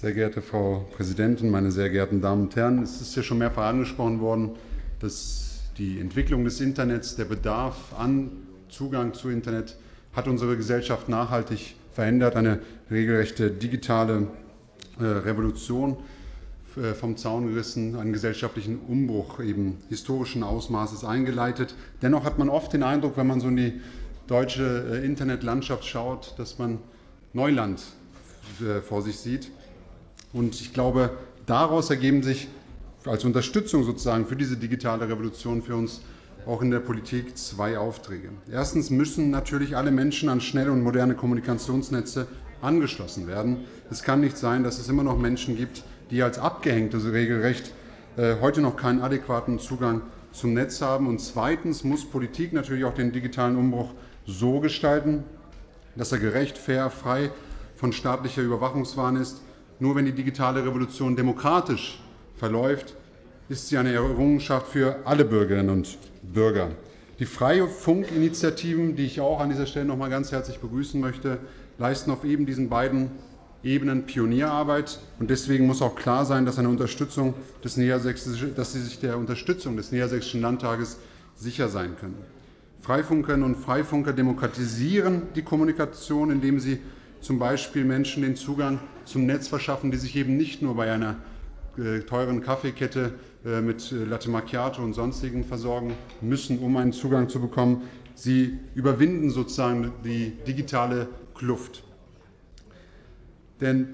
Sehr geehrte Frau Präsidentin, meine sehr geehrten Damen und Herren, es ist ja schon mehrfach angesprochen worden, dass die Entwicklung des Internets, der Bedarf an Zugang zu Internet hat unsere Gesellschaft nachhaltig verändert, eine regelrechte digitale Revolution vom Zaun gerissen, einen gesellschaftlichen Umbruch eben historischen Ausmaßes eingeleitet. Dennoch hat man oft den Eindruck, wenn man so in die deutsche Internetlandschaft schaut, dass man Neuland vor sich sieht. Und ich glaube, daraus ergeben sich als Unterstützung sozusagen für diese digitale Revolution für uns auch in der Politik zwei Aufträge. Erstens müssen natürlich alle Menschen an schnelle und moderne Kommunikationsnetze angeschlossen werden. Es kann nicht sein, dass es immer noch Menschen gibt, die als Abgehängte so regelrecht heute noch keinen adäquaten Zugang zum Netz haben. Und zweitens muss Politik natürlich auch den digitalen Umbruch so gestalten, dass er gerecht, fair, frei von staatlicher Überwachungswahn ist. Nur wenn die digitale Revolution demokratisch verläuft, ist sie eine Errungenschaft für alle Bürgerinnen und Bürger. Die Freifunk-Initiativen, die ich auch an dieser Stelle nochmal ganz herzlich begrüßen möchte, leisten auf eben diesen beiden Ebenen Pionierarbeit, und deswegen muss auch klar sein, dass sie sich der Unterstützung des Niedersächsischen Landtages sicher sein können. Freifunkerinnen und Freifunker demokratisieren die Kommunikation, indem sie zum Beispiel Menschen den Zugang zum Netz verschaffen, die sich eben nicht nur bei einer teuren Kaffeekette mit Latte Macchiato und sonstigen versorgen müssen, um einen Zugang zu bekommen. Sie überwinden sozusagen die digitale Kluft. Denn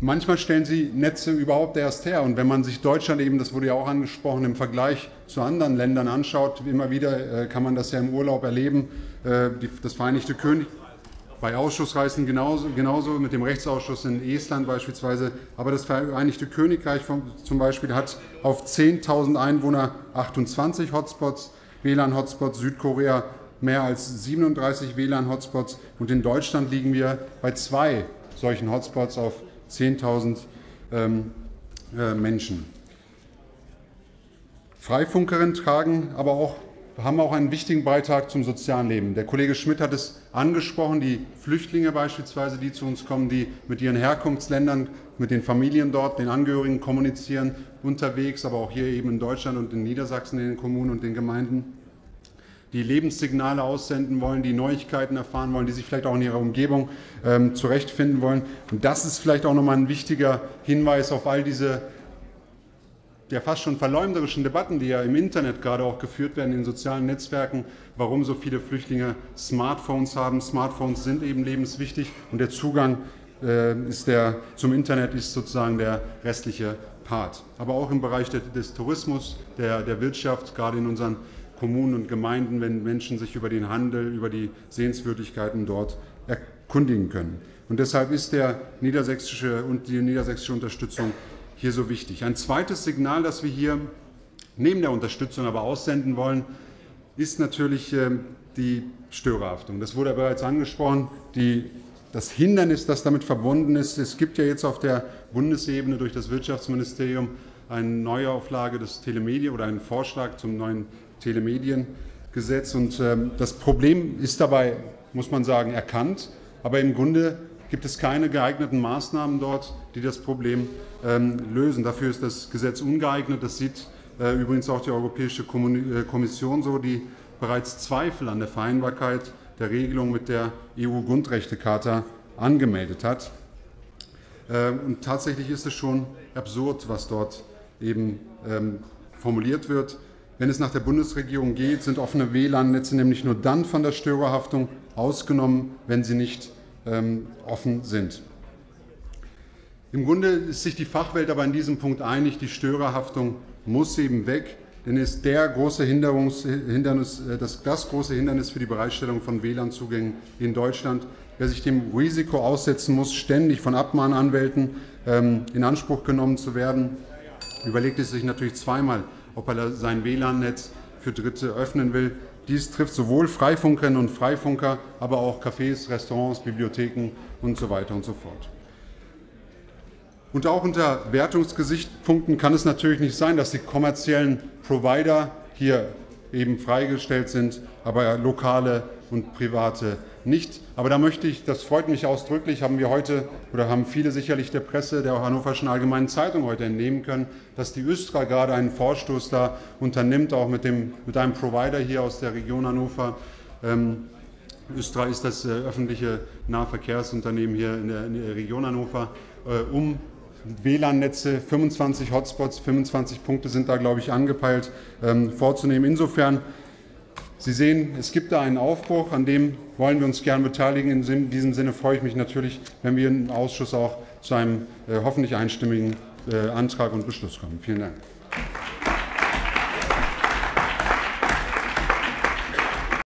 manchmal stellen sie Netze überhaupt erst her. Und wenn man sich Deutschland eben, das wurde ja auch angesprochen, im Vergleich zu anderen Ländern anschaut, immer wieder kann man das ja im Urlaub erleben, das Vereinigte Königreich, bei Ausschussreisen genauso mit dem Rechtsausschuss in Estland beispielsweise. Aber das Vereinigte Königreich zum Beispiel hat auf 10.000 Einwohner 28 Hotspots, WLAN-Hotspots, Südkorea mehr als 37 WLAN-Hotspots. Und in Deutschland liegen wir bei zwei solchen Hotspots auf 10.000 Menschen. Freifunkerinnen haben auch einen wichtigen Beitrag zum sozialen Leben. Der Kollege Schmidt hat es angesprochen, die Flüchtlinge beispielsweise, die zu uns kommen, die mit ihren Herkunftsländern, mit den Familien dort, den Angehörigen kommunizieren, unterwegs, aber auch hier eben in Deutschland und in Niedersachsen, in den Kommunen und den Gemeinden, die Lebenssignale aussenden wollen, die Neuigkeiten erfahren wollen, die sich vielleicht auch in ihrer Umgebung zurechtfinden wollen. Und das ist vielleicht auch nochmal ein wichtiger Hinweis auf all diese ja fast schon verleumderischen Debatten, die ja im Internet gerade auch geführt werden, in sozialen Netzwerken, warum so viele Flüchtlinge Smartphones haben. Smartphones sind eben lebenswichtig, und der Zugang zum Internet ist sozusagen der restliche Part. Aber auch im Bereich des Tourismus, der Wirtschaft, gerade in unseren Kommunen und Gemeinden, wenn Menschen sich über den Handel, über die Sehenswürdigkeiten dort erkundigen können. Und deshalb ist die niedersächsische Unterstützung hier so wichtig. Ein zweites Signal, das wir hier neben der Unterstützung aber aussenden wollen, ist natürlich die Störerhaftung. Das wurde bereits angesprochen, das Hindernis, das damit verbunden ist. Es gibt ja jetzt auf der Bundesebene durch das Wirtschaftsministerium eine Neuauflage des Telemedien oder einen Vorschlag zum neuen Telemediengesetz. Und das Problem ist dabei, muss man sagen, erkannt, aber im Grunde gibt es keine geeigneten Maßnahmen dort, die das Problem lösen. Dafür ist das Gesetz ungeeignet. Das sieht übrigens auch die Europäische Kommission so, die bereits Zweifel an der Vereinbarkeit der Regelung mit der EU-Grundrechtecharta angemeldet hat. Und tatsächlich ist es schon absurd, was dort eben formuliert wird. Wenn es nach der Bundesregierung geht, sind offene WLAN-Netze nämlich nur dann von der Störerhaftung ausgenommen, wenn sie nicht offen sind. Im Grunde ist sich die Fachwelt aber in diesem Punkt einig, die Störerhaftung muss eben weg, denn ist das große Hindernis für die Bereitstellung von WLAN-Zugängen in Deutschland. Wer sich dem Risiko aussetzen muss, ständig von Abmahnanwälten in Anspruch genommen zu werden, überlegt es sich natürlich zweimal, ob er sein WLAN-Netz für Dritte öffnen will. Dies trifft sowohl Freifunkerinnen und Freifunker, aber auch Cafés, Restaurants, Bibliotheken und so weiter und so fort. Und auch unter Wertungsgesichtspunkten kann es natürlich nicht sein, dass die kommerziellen Provider hier eben freigestellt sind, aber lokale und private nicht. Aber da möchte ich, das freut mich ausdrücklich, haben wir heute oder haben viele sicherlich der Presse der Hannoverschen Allgemeinen Zeitung heute entnehmen können, dass die Üstra gerade einen Vorstoß da unternimmt, auch mit einem Provider hier aus der Region Hannover. Üstra ist das öffentliche Nahverkehrsunternehmen hier in der Region Hannover, um WLAN-Netze, 25 Hotspots, 25 Punkte sind da, glaube ich, angepeilt, vorzunehmen. Insofern, Sie sehen, es gibt da einen Aufbruch, an dem wollen wir uns gern beteiligen. In diesem Sinne freue ich mich natürlich, wenn wir im Ausschuss auch zu einem hoffentlich einstimmigen Antrag und Beschluss kommen. Vielen Dank.